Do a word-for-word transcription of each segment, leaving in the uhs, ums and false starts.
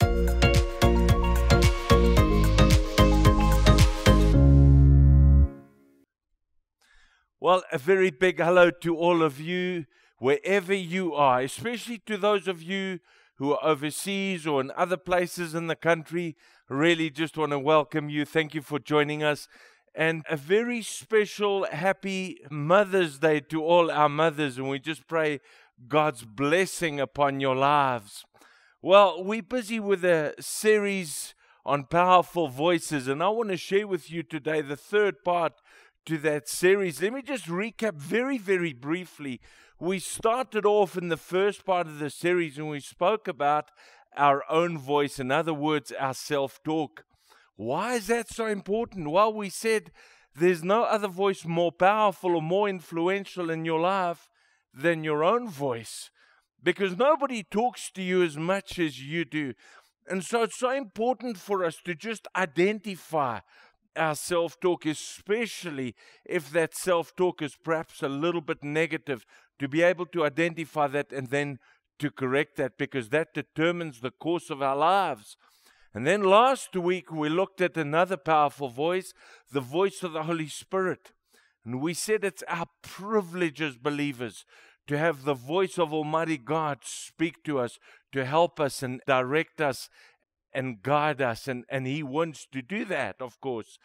Well, a very big hello to all of you, wherever you are, especially to those of you who are overseas or in other places in the country. Really just want to welcome you. Thank you for joining us. And a very special happy Mother's Day to all our mothers. And we just pray God's blessing upon your lives. Well, we're busy with a series on Powerful Voices. And I want to share with you today the third part to that series. Let me just recap very, very briefly. We started off in the first part of the series and we spoke about our own voice, in other words, our self-talk. Why is that so important? Well, we said there's no other voice more powerful or more influential in your life than your own voice, because nobody talks to you as much as you do. And so it's so important for us to just identify our self-talk, especially if that self-talk is perhaps a little bit negative, to be able to identify that and then to correct that, because that determines the course of our lives. And then last week, we looked at another powerful voice, the voice of the Holy Spirit. And we said it's our privilege as believers to have the voice of Almighty God speak to us, to help us and direct us and guide us, and, and He wants to do that, of course.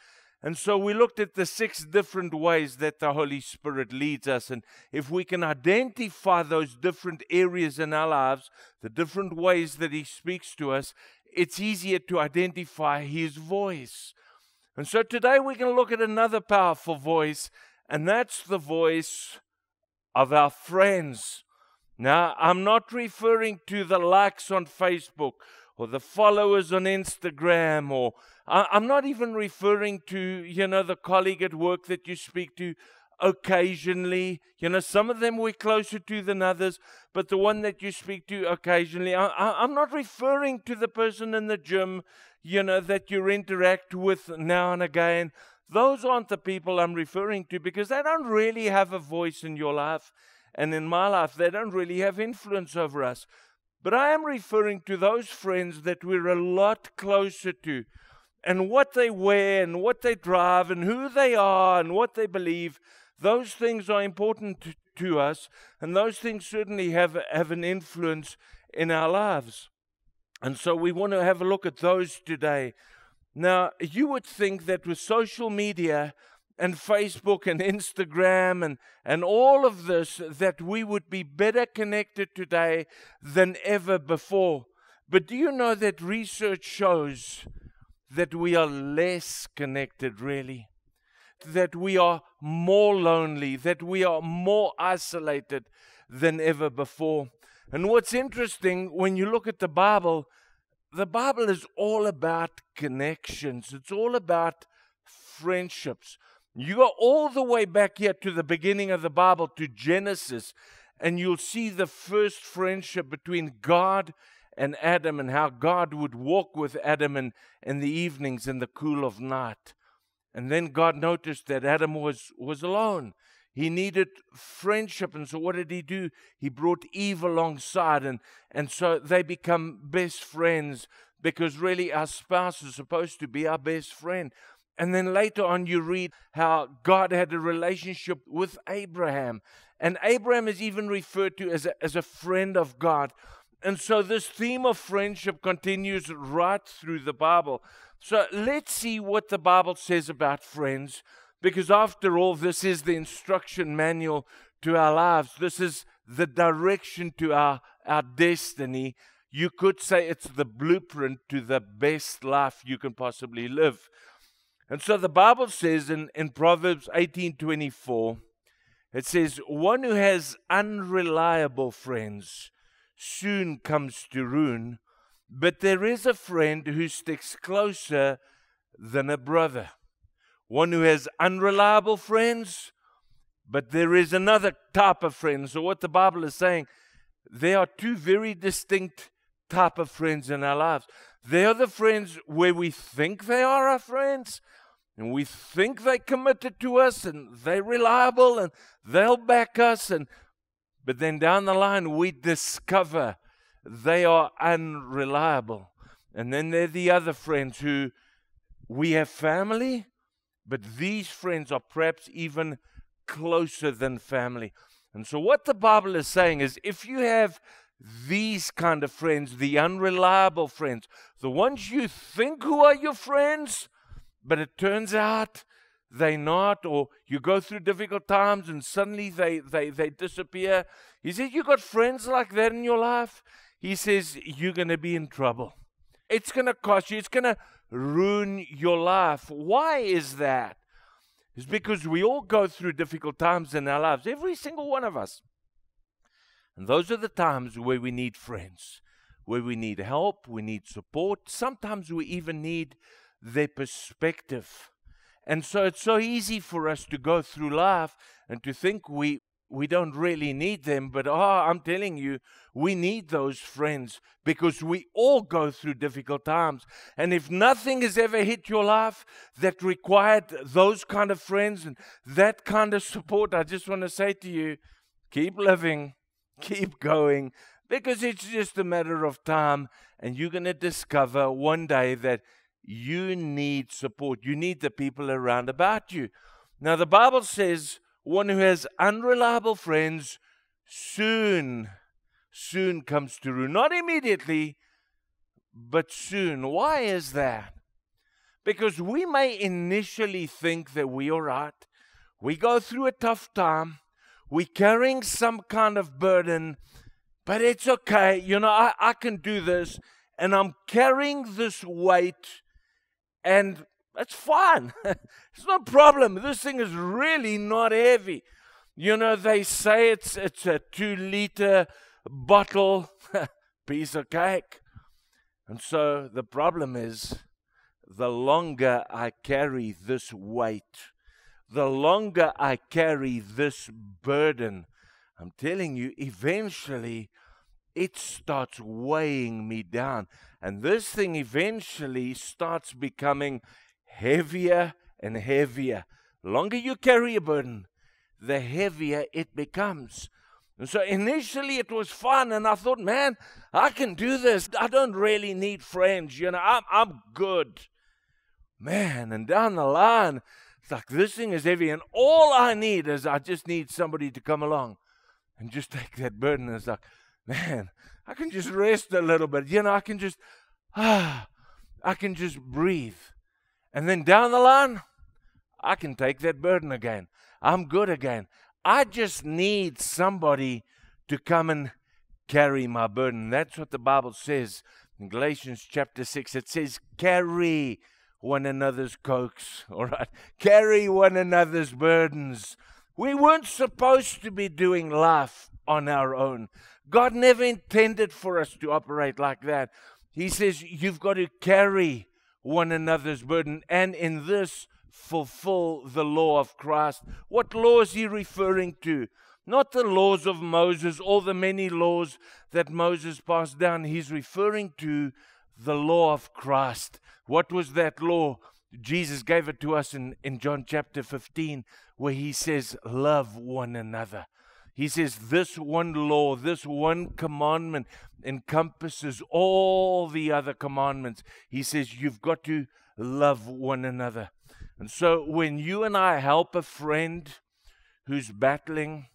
And so we looked at the six different ways that the Holy Spirit leads us, and if we can identify those different areas in our lives, the different ways that He speaks to us, it's easier to identify His voice. And so today we can look at another powerful voice, and that's the voice of our friends. Now, I'm not referring to the likes on Facebook, or the followers on Instagram, or I, I'm not even referring to, you know, the colleague at work that you speak to occasionally. You know, some of them we're closer to than others, but the one that you speak to occasionally, I, I, I'm not referring to the person in the gym, you know, that you interact with now and again. Those aren't the people I'm referring to, because they don't really have a voice in your life, and in my life, they don't really have influence over us. But I am referring to those friends that we're a lot closer to, and what they wear and what they drive and who they are and what they believe. Those things are important to, to us, and those things certainly have, have an influence in our lives. And so we want to have a look at those today. Now, you would think that with social media and Facebook and Instagram and, and all of this, that we would be better connected today than ever before. But do you know that research shows that we are less connected, really? That we are more lonely, that we are more isolated than ever before. And what's interesting, when you look at the Bible, the Bible is all about connections. It's all about friendships. You go all the way back here to the beginning of the Bible, to Genesis, and you'll see the first friendship between God and Adam, and how God would walk with Adam in, in the evenings in the cool of night. And then God noticed that Adam was, was alone. He needed friendship, and so what did he do? He brought Eve alongside, and, and so they become best friends, because really our spouse is supposed to be our best friend. And then later on you read how God had a relationship with Abraham. And Abraham is even referred to as a, as a friend of God. And so this theme of friendship continues right through the Bible. So let's see what the Bible says about friends, because after all, this is the instruction manual to our lives. This is the direction to our, our destiny. You could say it's the blueprint to the best life you can possibly live. And so the Bible says in, in Proverbs eighteen twenty-four, it says, "One who has unreliable friends soon comes to ruin, but there is a friend who sticks closer than a brother." One who has unreliable friends, but there is another type of friend. So what the Bible is saying, there are two very distinct type of friends in our lives. They are the friends where we think they are our friends, and we think they're committed to us, and they're reliable, and they'll back us, and but then down the line we discover they are unreliable. And then there are the other friends who, we have family, but these friends are perhaps even closer than family. And so what the Bible is saying is, if you have these kind of friends, the unreliable friends, the ones you think who are your friends, but it turns out they're not, or you go through difficult times and suddenly they, they, they disappear. He says, you got friends like that in your life? He says, you're going to be in trouble. It's going to cost you. It's going to ruin your life. Why is that? It's because we all go through difficult times in our lives, every single one of us. And those are the times where we need friends, where we need help, we need support. Sometimes we even need their perspective. And so it's so easy for us to go through life and to think we, we don't really need them. But oh, I'm telling you, we need those friends because we all go through difficult times. And if nothing has ever hit your life that required those kind of friends and that kind of support, I just want to say to you, keep living. Keep going, because it's just a matter of time, and you're going to discover one day that you need support. You need the people around about you. Now, the Bible says one who has unreliable friends soon, soon comes to ruin. Not immediately, but soon. Why is that? Because we may initially think that we're all right. We go through a tough time. We're carrying some kind of burden, but it's okay. You know, I, I can do this, and I'm carrying this weight, and that's fine. It's no problem. This thing is really not heavy. You know, they say it's, it's a two-liter bottle, piece of cake. And so the problem is, the longer I carry this weight, the longer I carry this burden, I'm telling you, eventually it starts weighing me down. And this thing eventually starts becoming heavier and heavier. The longer you carry a burden, the heavier it becomes. And so initially it was fun, and I thought, man, I can do this. I don't really need friends. You know, I'm, I'm good. Man, and down the line, it's like, this thing is heavy, and all I need is I just need somebody to come along and just take that burden. And it's like, man, I can just rest a little bit. You know, I can just, ah, I can just breathe. And then down the line, I can take that burden again. I'm good again. I just need somebody to come and carry my burden. That's what the Bible says in Galatians chapter six. It says, carry one another's cokes, all right? Carry one another's burdens. We weren't supposed to be doing life on our own. God never intended for us to operate like that. He says, you've got to carry one another's burden, and in this, fulfill the law of Christ. What law is he referring to? Not the laws of Moses, all the many laws that Moses passed down. He's referring to the law of Christ. What was that law? Jesus gave it to us in, in John chapter fifteen, where he says, love one another. He says, this one law, this one commandment encompasses all the other commandments. He says, you've got to love one another. And so when you and I help a friend who's battling,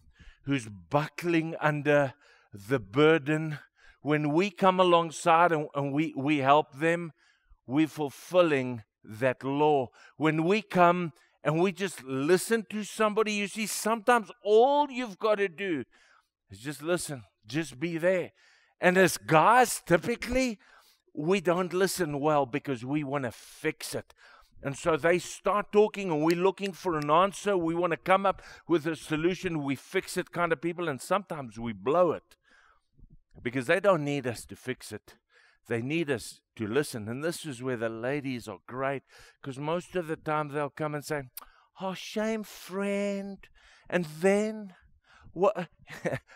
who's buckling under the burden, when we come alongside and, and we, we help them, we're fulfilling that law. When we come and we just listen to somebody, you see, sometimes all you've got to do is just listen, just be there. And as guys, typically, we don't listen well because we want to fix it. And so they start talking and we're looking for an answer. We want to come up with a solution. We fix it kind of people, and sometimes we blow it because they don't need us to fix it. They need us to listen. And this is where the ladies are great, because most of the time they'll come and say, oh, shame, friend. And then, what?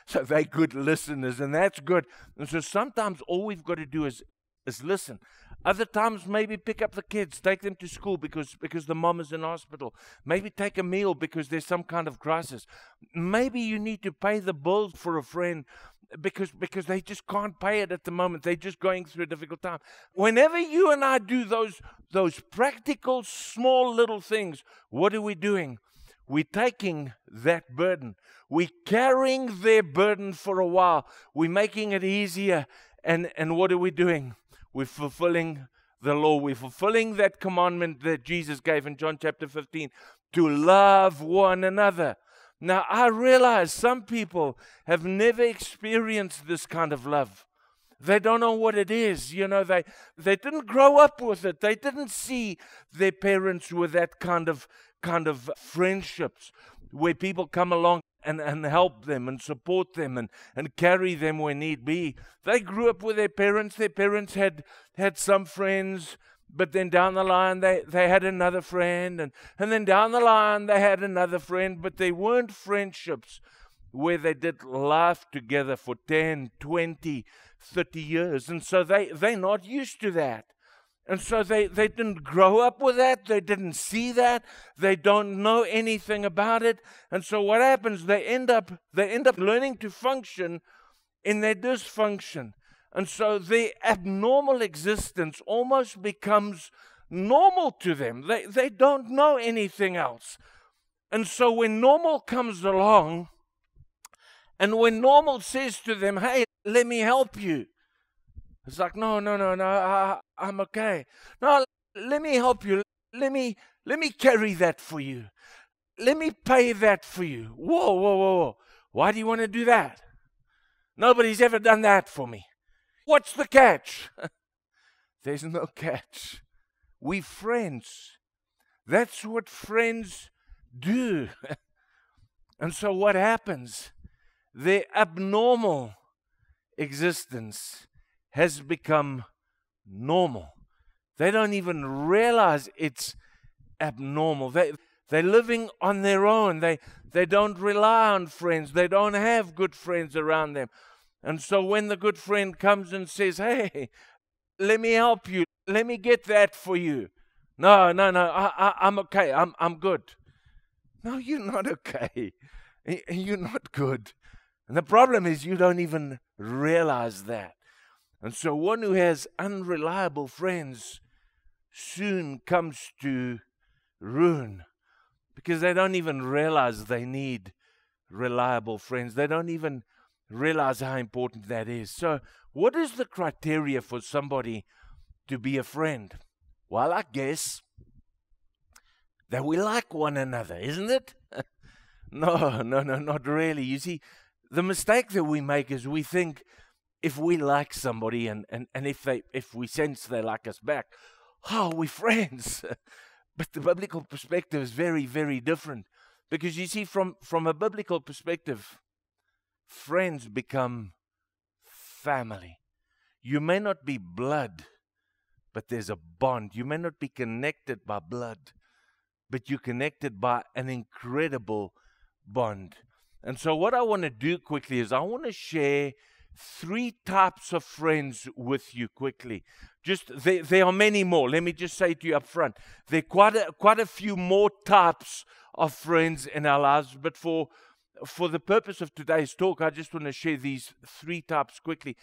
So they're good listeners, and that's good. And so sometimes all we've got to do is, is listen. Other times, maybe pick up the kids, take them to school because, because the mom is in hospital. Maybe take a meal because there's some kind of crisis. Maybe you need to pay the bill for a friend because because they just can't pay it at the moment. They're just going through a difficult time. Whenever you and I do those, those practical, small little things, what are we doing? We're taking that burden. We're carrying their burden for a while. We're making it easier. And, and what are we doing? We're fulfilling the law. We're fulfilling that commandment that Jesus gave in John chapter fifteen, to love one another. Now, I realize some people have never experienced this kind of love. They don't know what it is. You know, they, they didn't grow up with it. They didn't see their parents with that kind of kind of friendships where people come along and, and help them and support them and, and carry them where need be. They grew up with their parents. Their parents had, had some friends. But then down the line, they, they had another friend. And, and then down the line, they had another friend. But they weren't friendships where they did life together for ten, twenty, thirty years. And so they, they're not used to that. And so they, they didn't grow up with that. They didn't see that. They don't know anything about it. And so what happens, they end up, they end up learning to function in their dysfunction. And so their abnormal existence almost becomes normal to them. They, they don't know anything else. And so when normal comes along, and when normal says to them, hey, let me help you. It's like, no, no, no, no, I, I'm okay. No, let me help you. Let me, let me carry that for you. Let me pay that for you. Whoa, whoa, whoa, whoa. Why do you want to do that? Nobody's ever done that for me. What's the catch? There's no catch. We're friends. That's what friends do. And so what happens? Their abnormal existence has become normal. They don't even realize it's abnormal. They, they're living on their own. They, they don't rely on friends. They don't have good friends around them. And so when the good friend comes and says, hey, let me help you. Let me get that for you. No, no, no, I, I, I'm okay. I'm, I'm good. No, you're not okay. You're not good. And the problem is you don't even realize that. And so one who has unreliable friends soon comes to ruin because they don't even realize they need reliable friends. They don't even realize how important that is. So what is the criteria for somebody to be a friend? Well, I guess that we like one another, isn't it? No, no, no, not really. You see, the mistake that we make is we think, if we like somebody and, and, and if they if we sense they like us back, oh, we're friends. But the biblical perspective is very, very different. Because you see, from, from a biblical perspective, friends become family. You may not be blood, but there's a bond. You may not be connected by blood, but you're connected by an incredible bond. And so what I want to do quickly is I want to share three types of friends with you quickly. Just there, there are many more. Let me just say to you up front, there are quite a, quite a few more types of friends in our lives. But for, for the purpose of today's talk, I just want to share these three types quickly.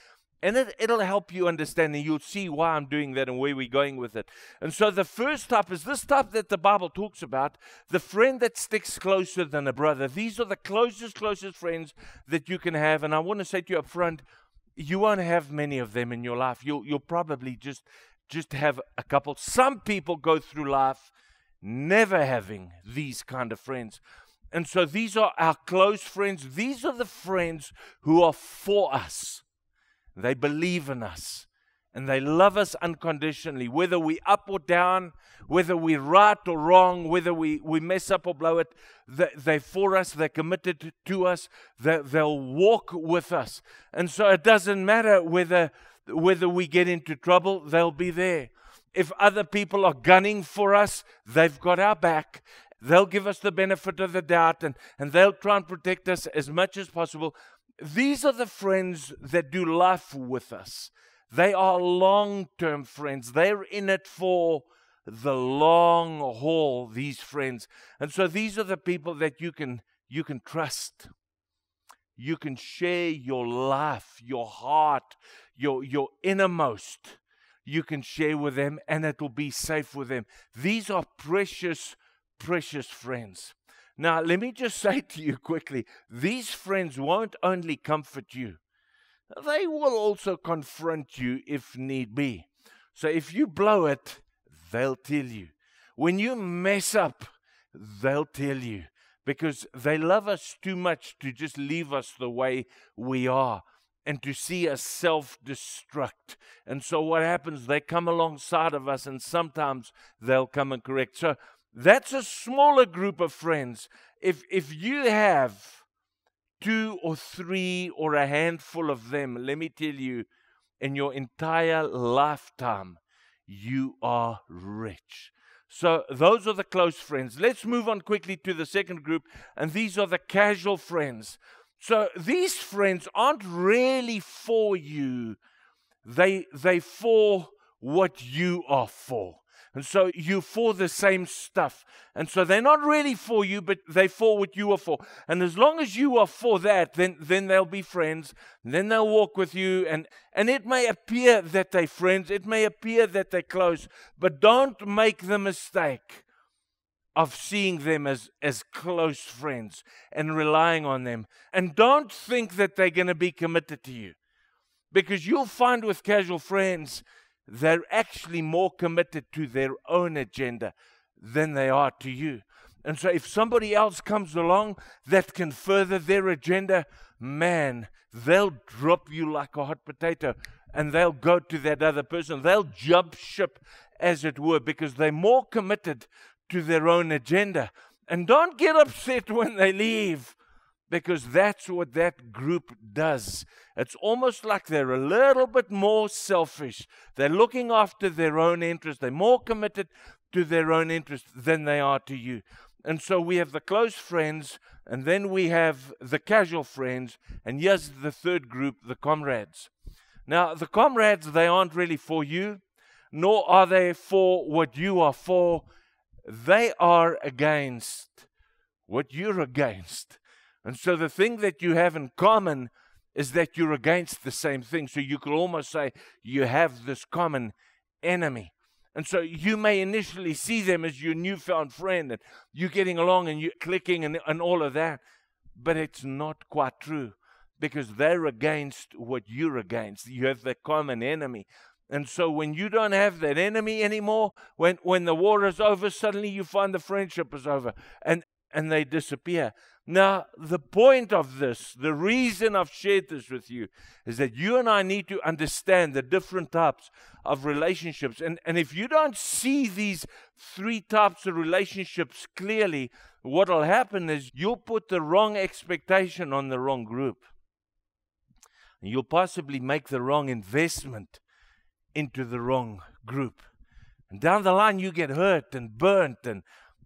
And it, it'll help you understand, and you'll see why I'm doing that and where we're going with it. And so the first type is this type that the Bible talks about, the friend that sticks closer than a brother. These are the closest, closest friends that you can have. And I want to say to you up front, you won't have many of them in your life. You'll, you'll probably just, just have a couple. Some people go through life never having these kind of friends. And so these are our close friends. These are the friends who are for us. They believe in us, and they love us unconditionally, whether we're up or down, whether we're right or wrong, whether we, we mess up or blow it. They, they're for us. They're committed to us. They, they'll walk with us. And so it doesn't matter whether, whether we get into trouble, they'll be there. If other people are gunning for us, they've got our back. They'll give us the benefit of the doubt, and, and they'll try and protect us as much as possible. These are the friends that do life with us. They are long-term friends. They're in it for the long haul, these friends. And so these are the people that you can, you can trust. You can share your life, your heart, your, your innermost. You can share with them, and it will be safe with them. These are precious, precious friends. Now, let me just say to you quickly, these friends won't only comfort you. They will also confront you if need be. So if you blow it, they'll tell you. When you mess up, they'll tell you. Because they love us too much to just leave us the way we are and to see us self-destruct. And so what happens, they come alongside of us, and sometimes they'll come and correct. So that's a smaller group of friends. If, if you have two or three or a handful of them, let me tell you, in your entire lifetime, you are rich. So those are the close friends. Let's move on quickly to the second group, and these are the casual friends. So these friends aren't really for you. They, they're for what you are for. And so you're for the same stuff. And so they're not really for you, but they're for what you are for. And as long as you are for that, then, then they'll be friends. Then they'll walk with you. And, and it may appear that they're friends. It may appear that they're close. But don't make the mistake of seeing them as, as close friends and relying on them. And don't think that they're going to be committed to you. Because you'll find with casual friends, they're actually more committed to their own agenda than they are to you. And so if somebody else comes along that can further their agenda, man, they'll drop you like a hot potato, and they'll go to that other person. They'll jump ship, as it were, because they're more committed to their own agenda. And don't get upset when they leave, because that's what that group does. It's almost like they're a little bit more selfish. They're looking after their own interests. They're more committed to their own interests than they are to you. And so we have the close friends, and then we have the casual friends, and here's the third group, the comrades. Now, the comrades, they aren't really for you, nor are they for what you are for. They are against what you're against. And so the thing that you have in common is that you're against the same thing. So you could almost say you have this common enemy. And so you may initially see them as your newfound friend, and you're getting along and you're clicking and, and all of that. But it's not quite true, because they're against what you're against. You have the common enemy. And so when you don't have that enemy anymore, when, when the war is over, suddenly you find the friendship is over. And and they disappear. Now, the point of this, the reason I've shared this with you, is that you and I need to understand the different types of relationships. And, and if you don't see these three types of relationships clearly, what will happen is you'll put the wrong expectation on the wrong group. And you'll possibly make the wrong investment into the wrong group. And down the line, you get hurt and burnt and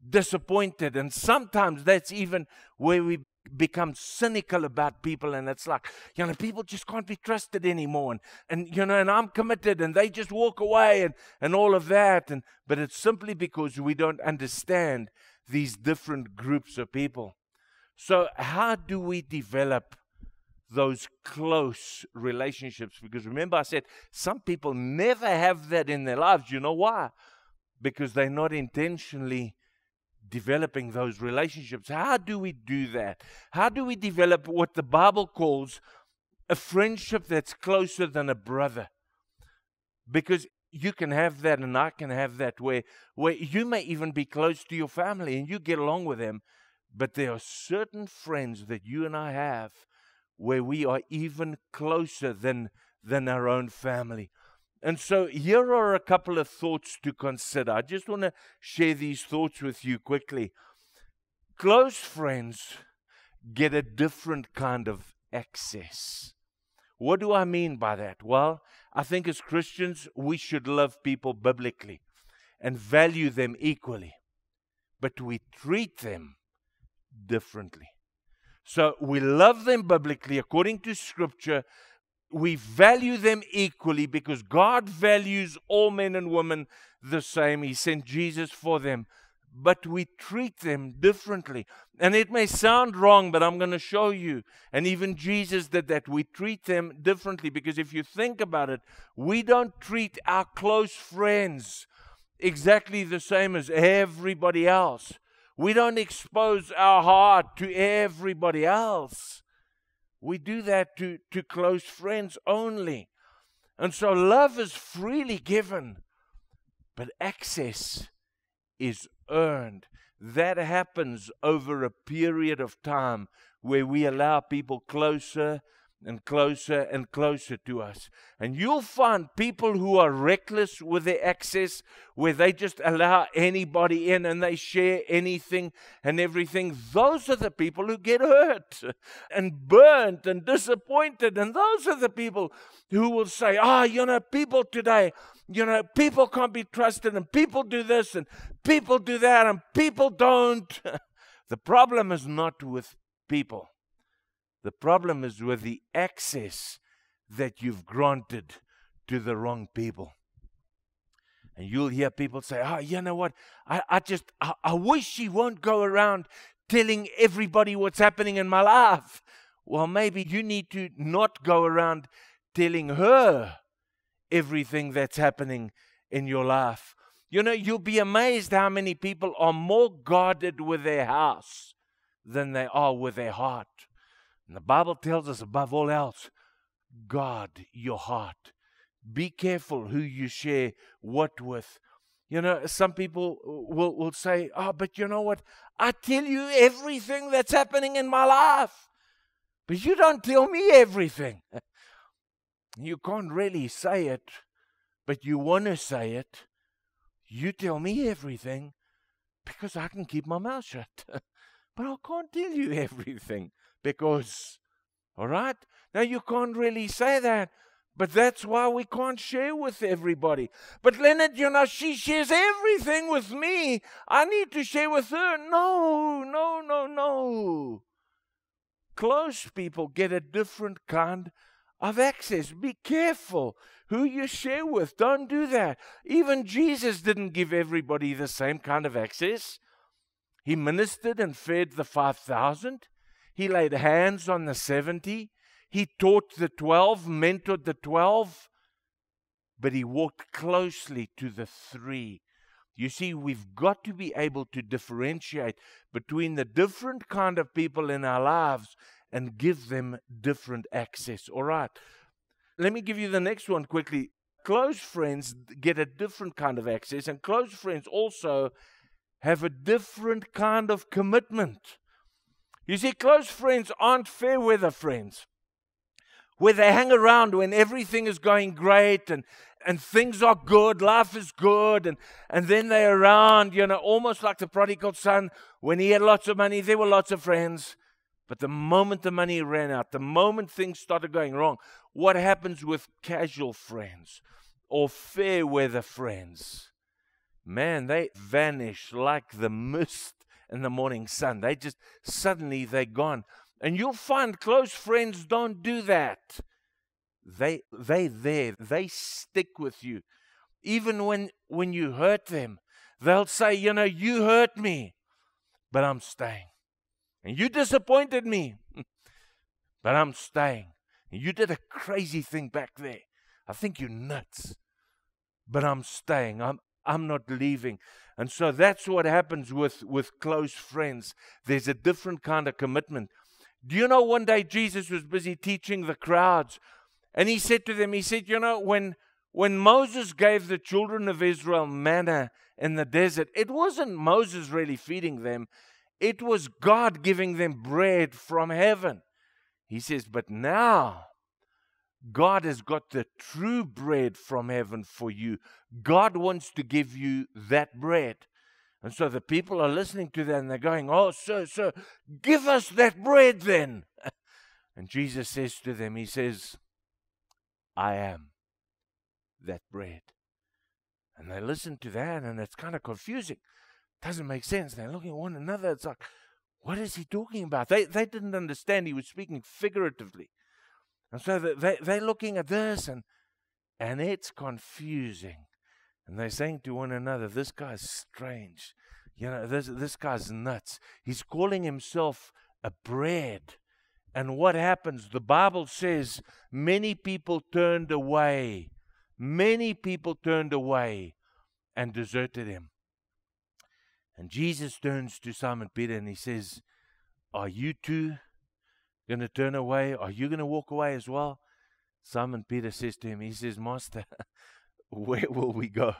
disappointed, and sometimes that's even where we become cynical about people, and it's like, you know, people just can't be trusted anymore, and, and you know, and I'm committed, and they just walk away, and, and all of that, and but it's simply because we don't understand these different groups of people. So how do we develop those close relationships? Because remember I said, some people never have that in their lives. You know why? Because they're not intentionally developing those relationships. How do we do that? How do we develop what the Bible calls a friendship that's closer than a brother? Because you can have that, and I can have that, where, where you may even be close to your family and you get along with them, but there are certain friends that you and I have where we are even closer than, than our own family. And so here are a couple of thoughts to consider. I just want to share these thoughts with you quickly. Close friends get a different kind of access. What do I mean by that? Well, I think as Christians, we should love people biblically and value them equally. But we treat them differently. So we love them biblically according to Scripture. We value them equally because God values all men and women the same. He sent Jesus for them. but we treat them differently. And it may sound wrong, but I'm going to show you. And even Jesus did that. We treat them differently because if you think about it, we don't treat our close friends exactly the same as everybody else. We don't expose our heart to everybody else. We do that to, to close friends only. And so love is freely given, but access is earned. That happens over a period of time where we allow people closer and closer and closer to us. And you'll find people who are reckless with their access, where they just allow anybody in and they share anything and everything. Those are the people who get hurt and burnt and disappointed. And those are the people who will say, ah, oh, you know, people today, you know, people can't be trusted and people do this and people do that and people don't. The problem is not with people. The problem is with the access that you've granted to the wrong people. And you'll hear people say, oh, you know what? I, I just, I, I wish she won't go around telling everybody what's happening in my life. Well, maybe you need to not go around telling her everything that's happening in your life. You know, you'll be amazed how many people are more guarded with their house than they are with their heart. And the Bible tells us above all else, guard your heart. Be careful who you share what with. You know, some people will, will say, oh, but you know what? I tell you everything that's happening in my life. But you don't tell me everything. You can't really say it, but you want to say it. You tell me everything because I can keep my mouth shut. But I can't tell you everything. Because, all right? Now, you can't really say that, but that's why we can't share with everybody. But Leonard, you know, she shares everything with me. I need to share with her. No, no, no, no. Close people get a different kind of access. Be careful who you share with. Don't do that. Even Jesus didn't give everybody the same kind of access. He ministered and fed the five thousand. He laid hands on the seventy. He taught the twelve, mentored the twelve. But he walked closely to the three. You see, we've got to be able to differentiate between the different kind of people in our lives and give them different access. All right. Let me give you the next one quickly. Close friends get a different kind of access, and close friends also have a different kind of commitment. You see, close friends aren't fair-weather friends, where they hang around when everything is going great and, and things are good, life is good, and, and then they're around, you know, almost like the prodigal son. When he had lots of money, there were lots of friends. But the moment the money ran out, the moment things started going wrong, what happens with casual friends or fair-weather friends? Man, they vanish like the mist in the morning sun. They just, suddenly they're gone. And you'll find close friends don't do that. They, they there. They stick with you. Even when, when you hurt them, they'll say, you know, you hurt me, but I'm staying. And you disappointed me, but I'm staying. And you did a crazy thing back there. I think you're nuts, but I'm staying. I'm I'm not leaving. And so that's what happens with, with close friends. There's a different kind of commitment. Do you know one day Jesus was busy teaching the crowds, and he said to them, he said, you know, when, when Moses gave the children of Israel manna in the desert, it wasn't Moses really feeding them. It was God giving them bread from heaven. He says, but now God has got the true bread from heaven for you. God wants to give you that bread. And so the people are listening to that and they're going, oh, sir, sir, give us that bread then. And Jesus says to them, he says, I am that bread. And they listen to that and it's kind of confusing. It doesn't make sense. They're looking at one another. It's like, what is he talking about? They, they didn't understand he was speaking figuratively. And so they, they're looking at this, and, and it's confusing. And they're saying to one another, this guy's strange. You know, this, this guy's nuts. He's calling himself a bread. And what happens? The Bible says many people turned away. Many people turned away and deserted him. And Jesus turns to Simon Peter and he says, are you too going to turn away? Are you going to walk away as well? Simon Peter says to him, he says, Master, where will we go?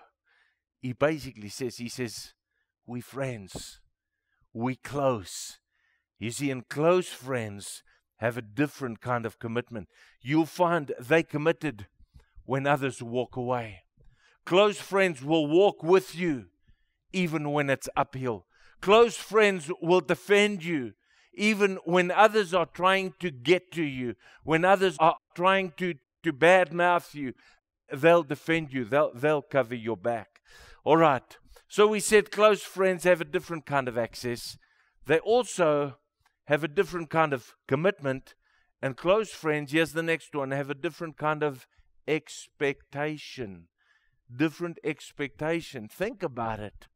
He basically says, he says, we're friends. We're close. You see, and close friends have a different kind of commitment. You'll find they committed when others walk away. Close friends will walk with you even when it's uphill. Close friends will defend you even when others are trying to get to you, when others are trying to, to badmouth you. They'll defend you. They'll, they'll cover your back. All right. So we said close friends have a different kind of access. They also have a different kind of commitment. And close friends, here's the next one, have a different kind of expectation. Different expectation. Think about it.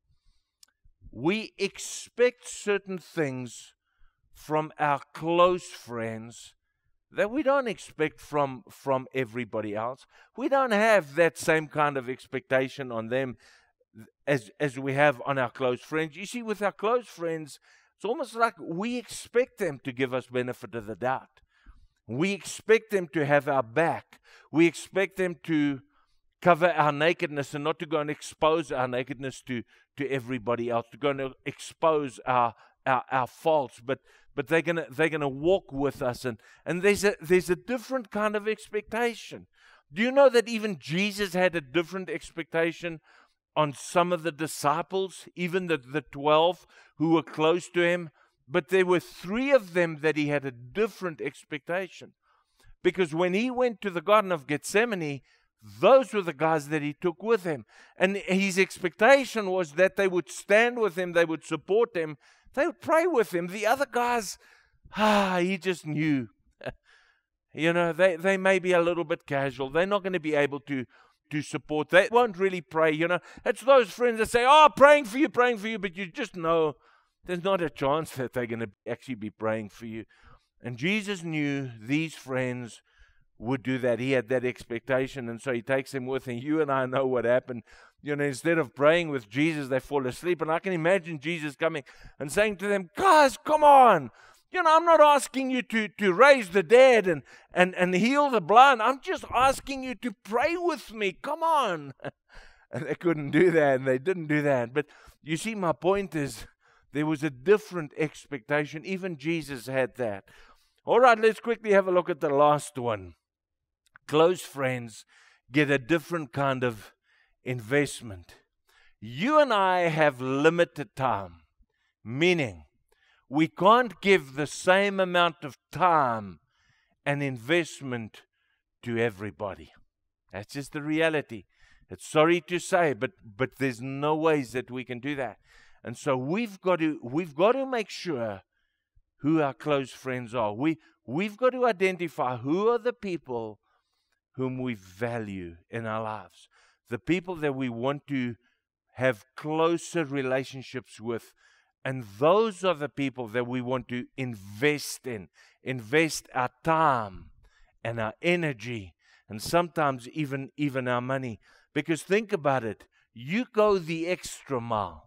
We expect certain things from our close friends that we don't expect from, from everybody else. We don't have that same kind of expectation on them as, as we have on our close friends. You see, with our close friends, it's almost like we expect them to give us benefit of the doubt. We expect them to have our back. We expect them to cover our nakedness and not to go and expose our nakedness to, to everybody else, to go and expose our, our, our faults. But, but they're gonna, they're gonna walk with us. And, and there's a, there's a different kind of expectation. Do you know that even Jesus had a different expectation on some of the disciples, even the, the twelve who were close to him? But there were three of them that he had a different expectation. Because when he went to the Garden of Gethsemane, those were the guys that he took with him. And his expectation was that they would stand with him, they would support him, they would pray with him. The other guys, ah, he just knew. You know, they, they may be a little bit casual. They're not going to be able to, to support. They won't really pray, you know. It's those friends that say, oh, praying for you, praying for you, but you just know there's not a chance that they're going to actually be praying for you. And Jesus knew these friends would do that. He had that expectation, and so he takes him with, and you and I know what happened. You know, instead of praying with Jesus, they fall asleep, and I can imagine Jesus coming and saying to them, guys, come on. You know, I'm not asking you to, to raise the dead and, and, and heal the blind. I'm just asking you to pray with me. Come on. And they couldn't do that, and they didn't do that. But you see, my point is there was a different expectation. Even Jesus had that. All right, let's quickly have a look at the last one. Close friends get a different kind of investment. You and I have limited time, meaning we can't give the same amount of time and investment to everybody. That's just the reality. It's sorry to say, but, but there's no ways that we can do that. And so we've got to, we've got to make sure who our close friends are. We, we've got to identify who are the people whom we value in our lives, the people that we want to have closer relationships with. And those are the people that we want to invest in, invest our time and our energy and sometimes even, even our money. Because think about it, you go the extra mile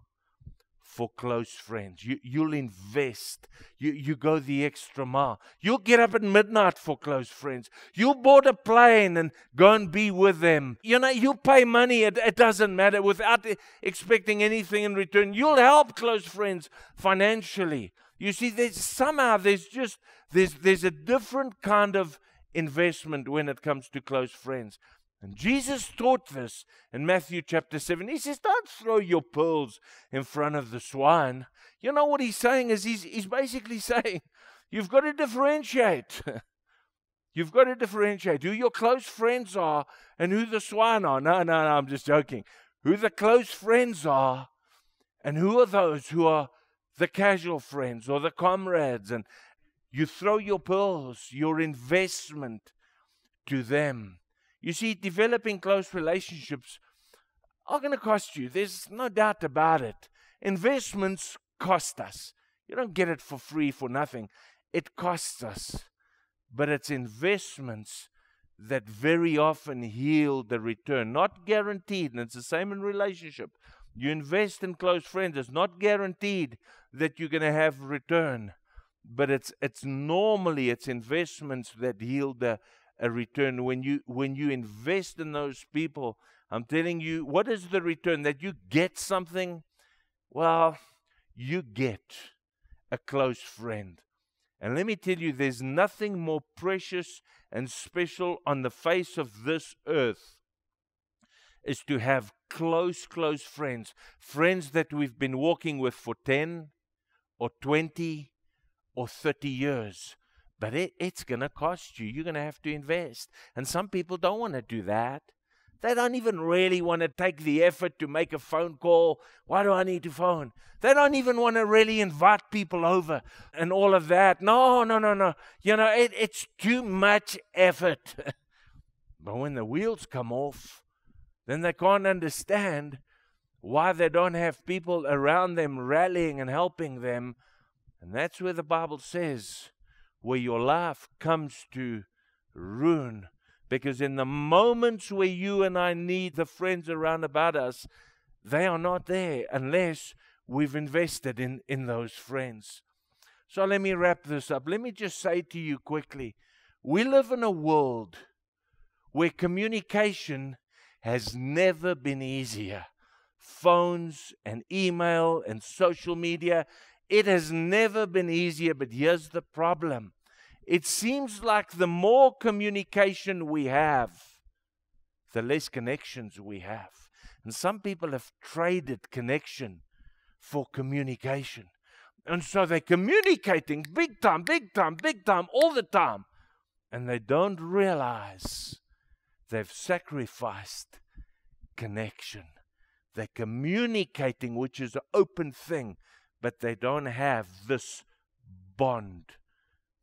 for close friends. You, you'll invest. You, you go the extra mile. You'll get up at midnight for close friends. You'll board a plane and go and be with them. You know, you pay money. It, it doesn't matter without expecting anything in return. You'll help close friends financially. You see, there's, somehow there's just, there's, there's a different kind of investment when it comes to close friends. And Jesus taught this in Matthew chapter seven. He says, don't throw your pearls in front of the swine. You know what he's saying is he's, he's basically saying, you've got to differentiate. You've got to differentiate who your close friends are and who the swine are. No, no, no, I'm just joking. Who the close friends are and who are those who are the casual friends or the comrades. And you throw your pearls, your investment to them. You see, developing close relationships are going to cost you. There's no doubt about it. Investments cost us. You don't get it for free, for nothing. It costs us. But it's investments that very often yield the return. Not guaranteed, and it's the same in relationship. You invest in close friends. It's not guaranteed that you're going to have return. But it's it's normally it's investments that yield a, a return. When you when you invest in those people, I'm telling you, what is the return? That you get something? Well, you get a close friend. And let me tell you, there's nothing more precious and special on the face of this earth is to have close, close friends. Friends that we've been walking with for ten or twenty or thirty years. But it, it's going to cost you. You're going to have to invest. And some people don't want to do that. They don't even really want to take the effort to make a phone call. Why do I need to phone? They don't even want to really invite people over and all of that. No, no, no, no. You know, it, it's too much effort. But when the wheels come off, then they can't understand why they don't have people around them rallying and helping them. And that's where the Bible says, where your life comes to ruin. Because in the moments where you and I need the friends around about us, they are not there unless we've invested in, in those friends. So let me wrap this up. Let me just say to you quickly, we live in a world where communication has never been easier. Phones and email and social media, it has never been easier, but here's the problem. It seems like the more communication we have, the less connections we have. And some people have traded connection for communication. And so they're communicating big time, big time, big time, all the time. And they don't realize they've sacrificed connection. They're communicating, which is an open thing. But they don't have this bond,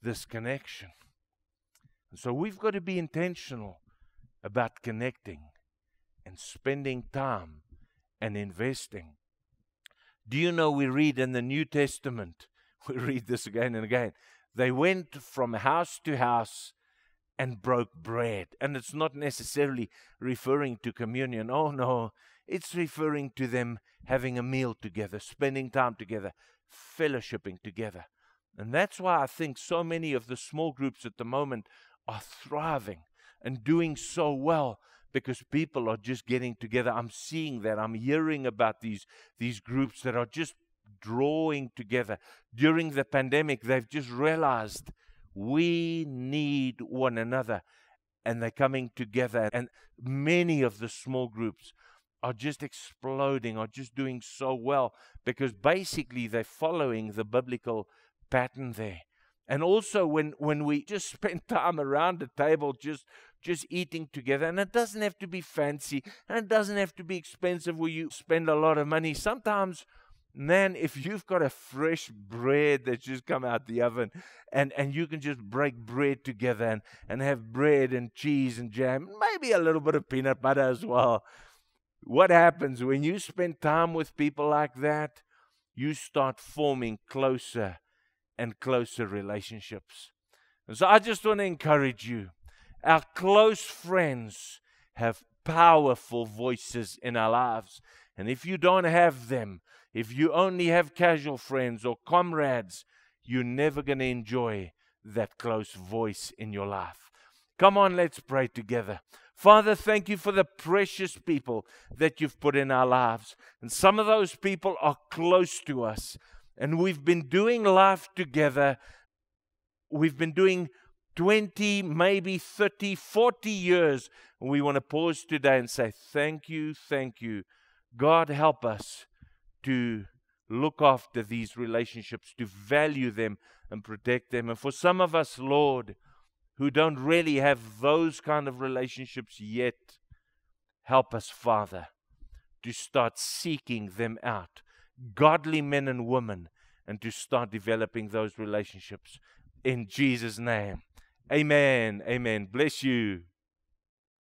this connection. So we've got to be intentional about connecting and spending time and investing. Do you know we read in the New Testament, we read this again and again, they went from house to house and broke bread. And it's not necessarily referring to communion. Oh, no. It's referring to them having a meal together, spending time together, fellowshipping together. And that's why I think so many of the small groups at the moment are thriving and doing so well, because people are just getting together. I'm seeing that. I'm hearing about these, these groups that are just drawing together. During the pandemic, they've just realized we need one another. And they're coming together. And many of the small groups are just exploding, are just doing so well, because basically they're following the biblical pattern there. And also when, when we just spend time around the table, just, just eating together, and it doesn't have to be fancy, and it doesn't have to be expensive where you spend a lot of money. Sometimes, man, if you've got a fresh bread that's just come out the oven, and, and you can just break bread together and, and have bread and cheese and jam, maybe a little bit of peanut butter as well. What happens when you spend time with people like that? You start forming closer and closer relationships. And so I just want to encourage you. Our close friends have powerful voices in our lives. And if you don't have them, if you only have casual friends or comrades, you're never going to enjoy that close voice in your life. Come on, let's pray together. Father, thank you for the precious people that you've put in our lives. And some of those people are close to us. And we've been doing life together. We've been doing twenty, maybe thirty, forty years. And we want to pause today and say, thank you, thank you. God, help us to look after these relationships, to value them and protect them. And for some of us, Lord, who don't really have those kind of relationships yet, help us, Father, to start seeking them out, godly men and women, and to start developing those relationships. In Jesus' name, amen, amen. Bless you.